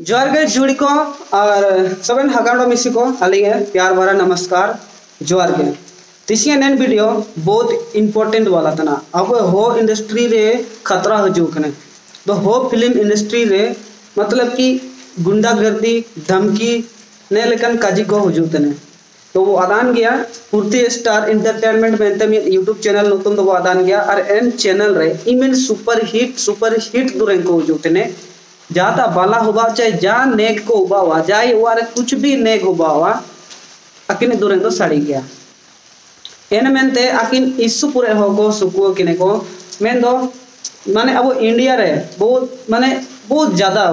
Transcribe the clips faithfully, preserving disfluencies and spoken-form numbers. जोहार गे जुड़ी को और सब हगाड़ो मिसी को अलगे प्यार भरा नमस्कार जोहार गे। तीसरी नैन वीडियो बहुत इम्पोर्टेंट वाला तना अब हो इंडस्ट्री रे खतरा हजूकने तो हो फिल्म इंडस्ट्री रे मतलब कि गुंडागर्दी धमकी ने लेकिन काजी को हजूकने तो वो आदान गया पूर्ति स्टार एंटरटेनमेंट में यूट्यूब चैनल नुतुन तो वो आदान गया और एन चैनल रे इमेन सुपर हिट सुपर हिट दूर को हजूकने जाता बाला हुआ चाहे जा नेग को उबावा जाए वारे कुछ भी नेग उबावा अकिन दूर तो साड़ी गया एन मेनते अकिन इसु पूरे हो को सुकुओ किने को मेन दो माने अब इंडिया रे बहुत माने बहुत ज़्यादा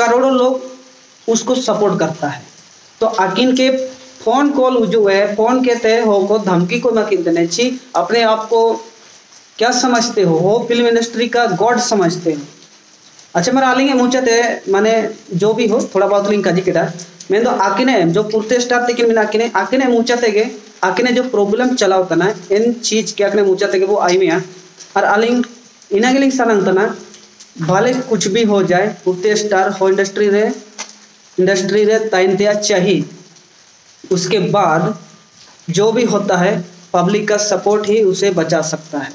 करोड़ों लोग उसको सपोर्ट करता है तो अकिन के फोन कॉल उजू है फोन के तय हो को धमकी को मकिन देने छी अपने आप को क्या समझते हो हो फिल्म इंडस्ट्री का गॉड समझते हो। अच्छा मेरा आलिंगे मुझे माने जो भी हो थोड़ा बहुत लिंग काजी केटा मैं तो आकिने जो पूर्ति स्टार तकिन बिना आकिने आकिने मुझे तेगे आकिने जो प्रॉब्लम चलाओ तना इन चीज के आकिने मुझे तेगे वो आई में आ और आलिंग इना के लिंग सालंग तना भले कुछ भी हो जाए पूर्ति स्टार हो इंडस्ट्री रे इंडस्ट्री रे ताइन दिया चाहिए उसके बाद जो भी होता है पब्लिक का सपोर्ट ही उसे बचा सकता है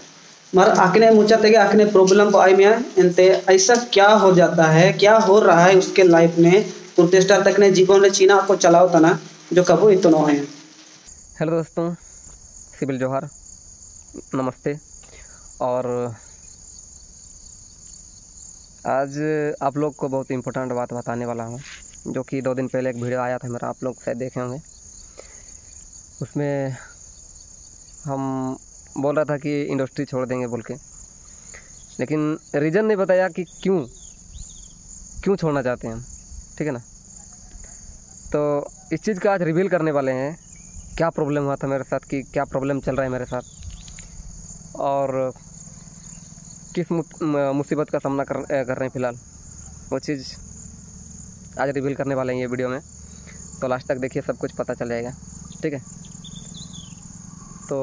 मगर आखने मुझा थे आखने प्रॉब्लम को आई में इनते ऐसा क्या हो जाता है क्या हो रहा है उसके लाइफ में पूर्ति स्टार तक ने जीवन ने चीना आपको चलाओ तना जो कबू इतना है। हेलो दोस्तों सिविल जोहार नमस्ते और आज आप लोग को बहुत इम्पोर्टेंट बात बताने वाला हूँ जो कि दो दिन पहले एक वीडियो आया था मेरा आप लोग शायद देखे होंगे उसमें हम बोल रहा था कि इंडस्ट्री छोड़ देंगे बोल के लेकिन रीज़न नहीं बताया कि क्यों क्यों छोड़ना चाहते हैं हम ठीक है ना। तो इस चीज़ का आज रिवील करने वाले हैं क्या प्रॉब्लम हुआ था मेरे साथ कि क्या प्रॉब्लम चल रहा है मेरे साथ और किस मुसीबत का सामना कर, कर रहे हैं फ़िलहाल वो चीज़ आज रिवील करने वाले हैं ये वीडियो में तो लास्ट तक देखिए सब कुछ पता चल जाएगा ठीक है। तो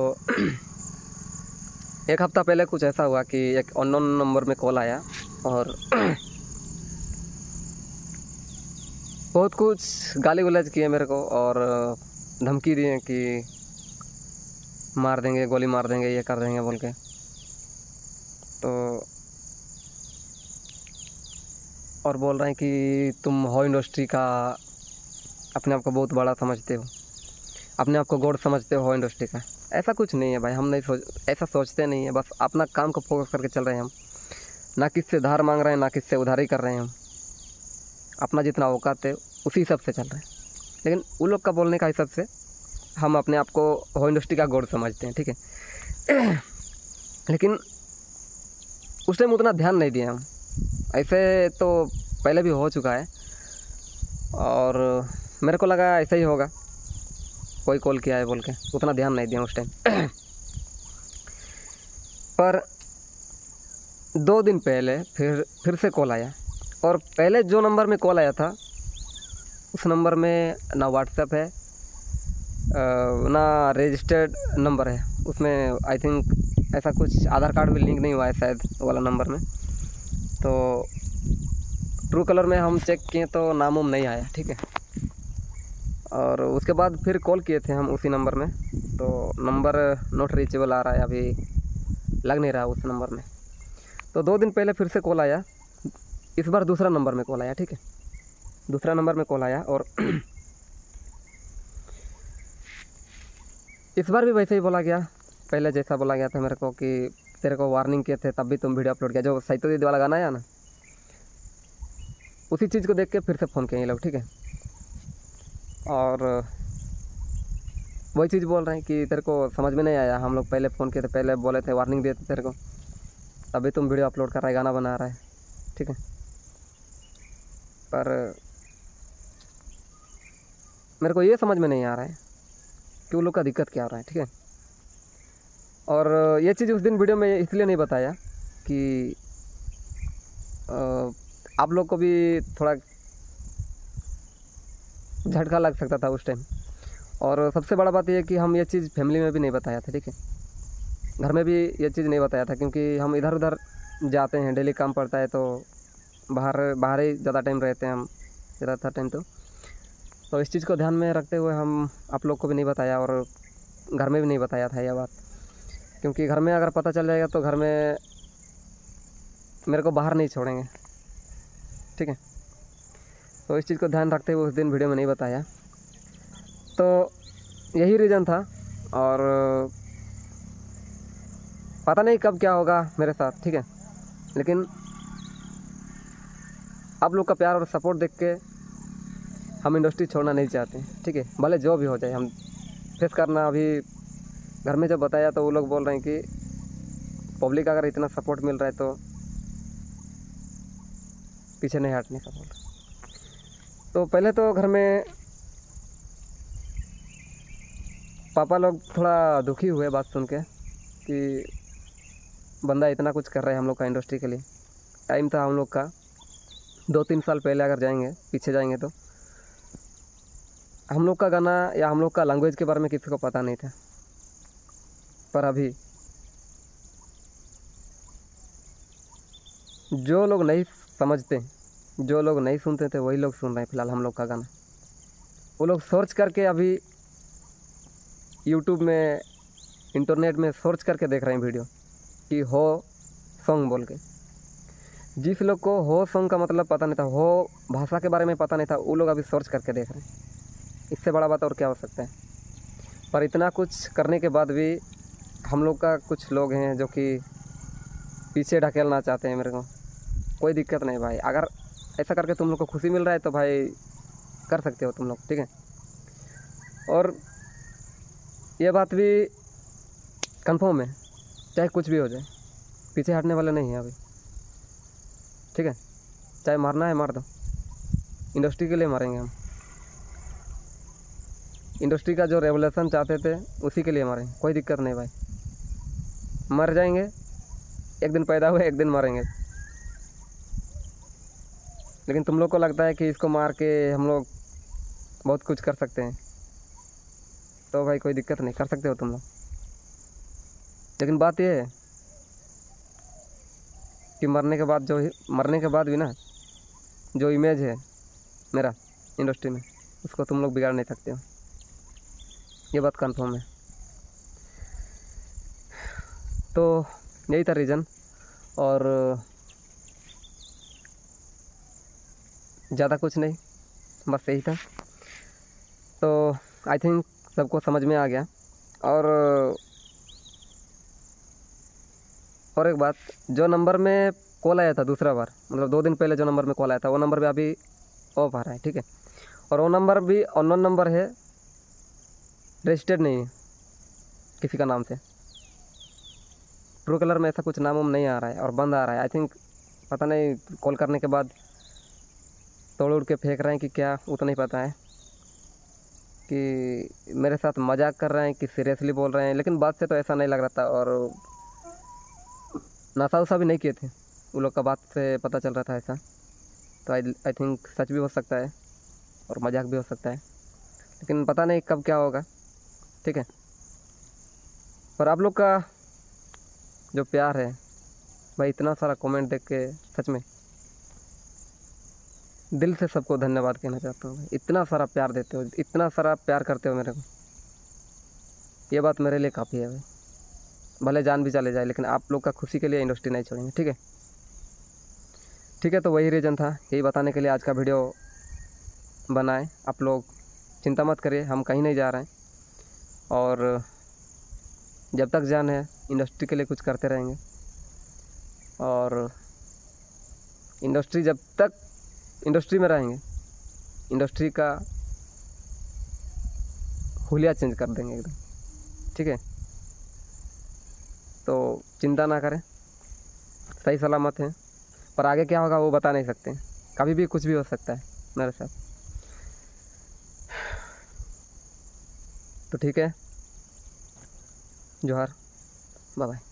एक हफ़्ता पहले कुछ ऐसा हुआ कि एक अननोन नंबर में कॉल आया और बहुत कुछ गाली गुलाज किए मेरे को और धमकी दिए कि मार देंगे गोली मार देंगे ये कर देंगे बोल के तो और बोल रहे हैं कि तुम हो इंडस्ट्री का अपने आप को बहुत बड़ा समझते हो अपने आप को गौर समझते हो इंडस्ट्री का ऐसा कुछ नहीं है भाई हम नहीं सोच ऐसा सोचते नहीं है बस अपना काम को फोकस करके चल रहे हैं हम ना किससे धार मांग रहे हैं ना किससे उधारी कर रहे हैं हम अपना जितना औकात है उसी हिसाब से चल रहे हैं लेकिन उन लोग का बोलने का हिसाब से हम अपने आप को हो इंडस्ट्री का गौर समझते हैं ठीक है लेकिन उस टाइम उतना ध्यान नहीं दिया हम ऐसे तो पहले भी हो चुका है और मेरे को लगा ऐसा ही होगा कोई कॉल किया है बोल के उतना ध्यान नहीं दिया उस टाइम पर दो दिन पहले फिर फिर से कॉल आया और पहले जो नंबर में कॉल आया था उस नंबर में ना व्हाट्सएप है ना रजिस्टर्ड नंबर है उसमें आई थिंक ऐसा कुछ आधार कार्ड भी लिंक नहीं हुआ है शायद वाला नंबर में तो ट्रू कलर में हम चेक किए तो नाम वाम नहीं आया ठीक है और उसके बाद फिर कॉल किए थे हम उसी नंबर में तो नंबर नॉट रीचेबल आ रहा है अभी लग नहीं रहा उस नंबर में तो दो दिन पहले फिर से कॉल आया इस बार दूसरा नंबर में कॉल आया ठीक है दूसरा नंबर में कॉल आया और इस बार भी वैसे ही बोला गया पहले जैसा बोला गया था मेरे को कि तेरे को वार्निंग किए थे तब भी तुम वीडियो अपलोड किया जो साहित्य दीदी वाला गाना आया ना उसी चीज़ को देख के फिर से फ़ोन किए ये लोग ठीक है और वही चीज़ बोल रहे हैं कि तेरे को समझ में नहीं आया हम लोग पहले फ़ोन किए थे पहले बोले थे वार्निंग दिए थे तेरे को तभी तुम वीडियो अपलोड कर रहा है गाना बना रहा है ठीक है पर मेरे को ये समझ में नहीं आ रहा है कि वो लोग का दिक्कत क्या आ रहा है ठीक है और ये चीज़ उस दिन वीडियो में इसलिए नहीं बताया कि आप लोग को भी थोड़ा झटका लग सकता था उस टाइम और सबसे बड़ा बात यह है कि हम ये चीज़ फैमिली में भी नहीं बताया था ठीक है घर में भी ये चीज़ नहीं बताया था क्योंकि हम इधर उधर जाते हैं डेली काम पड़ता है तो बाहर बाहर ही ज़्यादा टाइम रहते हैं हम रहा था टाइम तो तो इस चीज़ को ध्यान में रखते हुए हम आप लोग को भी नहीं बताया और घर में भी नहीं बताया था यह बात, क्योंकि घर में अगर पता चल जाएगा तो घर में मेरे को बाहर नहीं छोड़ेंगे, ठीक है। तो इस चीज़ को ध्यान रखते हुए उस दिन वीडियो में नहीं बताया, तो यही रीज़न था। और पता नहीं कब क्या होगा मेरे साथ, ठीक है, लेकिन आप लोग का प्यार और सपोर्ट देख के हम इंडस्ट्री छोड़ना नहीं चाहते, ठीक है। भले जो भी हो जाए हम फेस करना। अभी घर में जब बताया तो वो लोग बोल रहे हैं कि पब्लिक अगर इतना सपोर्ट मिल रहा है तो पीछे नहीं हटने का बोल रहे। तो पहले तो घर में पापा लोग थोड़ा दुखी हुए बात सुन के कि बंदा इतना कुछ कर रहा है हम लोग का इंडस्ट्री के लिए। टाइम था हम लोग का, दो तीन साल पहले अगर जाएंगे पीछे जाएंगे तो हम लोग का गाना या हम लोग का लैंग्वेज के बारे में किसी को पता नहीं था। पर अभी जो लोग नहीं समझते, जो लोग नहीं सुनते थे, वही लोग सुन रहे हैं फिलहाल हम लोग का गाना। वो लोग सर्च करके अभी यूट्यूब में, इंटरनेट में सर्च करके देख रहे हैं वीडियो कि हो सॉन्ग बोल के। जिस लोग को हो सॉन्ग का मतलब पता नहीं था, हो भाषा के बारे में पता नहीं था, वो लोग अभी सर्च करके देख रहे हैं। इससे बड़ा बात और क्या हो सकता है। पर इतना कुछ करने के बाद भी हम लोग का कुछ लोग हैं जो कि पीछे ढकेलना चाहते हैं। मेरे को कोई दिक्कत नहीं भाई, अगर ऐसा करके तुम लोग को खुशी मिल रहा है तो भाई कर सकते हो तुम लोग, ठीक है। और ये बात भी कंफर्म है, चाहे कुछ भी हो जाए पीछे हटने वाले नहीं हैं अभी, ठीक है। चाहे मारना है मार दो, इंडस्ट्री के लिए मारेंगे हम। इंडस्ट्री का जो रेवोल्यूशन चाहते थे उसी के लिए मारेंगे, कोई दिक्कत नहीं भाई। मर जाएंगे, एक दिन पैदा हुए एक दिन मारेंगे। लेकिन तुम लोग को लगता है कि इसको मार के हम लोग बहुत कुछ कर सकते हैं, तो भाई कोई दिक्कत नहीं, कर सकते हो तुम लोग। लेकिन बात यह है कि मरने के बाद जो मरने के बाद भी ना जो इमेज है मेरा इंडस्ट्री में, उसको तुम लोग बिगाड़ नहीं सकते हो, ये बात कन्फर्म है। तो यही था रीज़न। और ज़्यादा कुछ नहीं, बस यही था। तो आई थिंक सबको समझ में आ गया। और और एक बात, जो नंबर में कॉल आया था दूसरा बार, मतलब दो दिन पहले जो नंबर में कॉल आया था, वो नंबर भी अभी ऑफ आ रहा है, ठीक है। और वो नंबर भी अननोन नंबर है, रजिस्टर्ड नहीं है किसी का नाम से। ट्रू कलर में ऐसा कुछ नाम वाम नहीं आ रहा है और बंद आ रहा है। आई थिंक पता नहीं कॉल करने के बाद तोड़ उड़ के फेंक रहे हैं कि क्या, उतना ही पता है कि मेरे साथ मजाक कर रहे हैं कि सीरियसली बोल रहे हैं। लेकिन बात से तो ऐसा नहीं लग रहा था, और नशा उसा भी नहीं किए थे वो लोग का, बात से पता चल रहा था ऐसा। तो आई आई थिंक सच भी हो सकता है और मजाक भी हो सकता है, लेकिन पता नहीं कब क्या होगा, ठीक है। पर आप लोग का जो प्यार है भाई, इतना सारा कमेंट देख के सच में दिल से सबको धन्यवाद कहना चाहता हूँ। इतना सारा प्यार देते हो, इतना सारा प्यार करते हो मेरे को, ये बात मेरे लिए काफ़ी है भाई। भले जान भी चले जाए, लेकिन आप लोग का खुशी के लिए इंडस्ट्री नहीं छोड़ेंगे, ठीक है, ठीक है। तो वही रीज़न था, यही बताने के लिए आज का वीडियो बनाए। आप लोग चिंता मत करिए, हम कहीं नहीं जा रहे हैं, और जब तक जान है इंडस्ट्री के लिए कुछ करते रहेंगे। और इंडस्ट्री, जब तक इंडस्ट्री में रहेंगे, इंडस्ट्री का हुलिया चेंज कर देंगे एकदम, ठीक है। तो चिंता ना करें, सही सलामत हैं। पर आगे क्या होगा वो बता नहीं सकते, कभी भी कुछ भी हो सकता है मेरे साथ। तो ठीक है, जोहार, बाय बाय।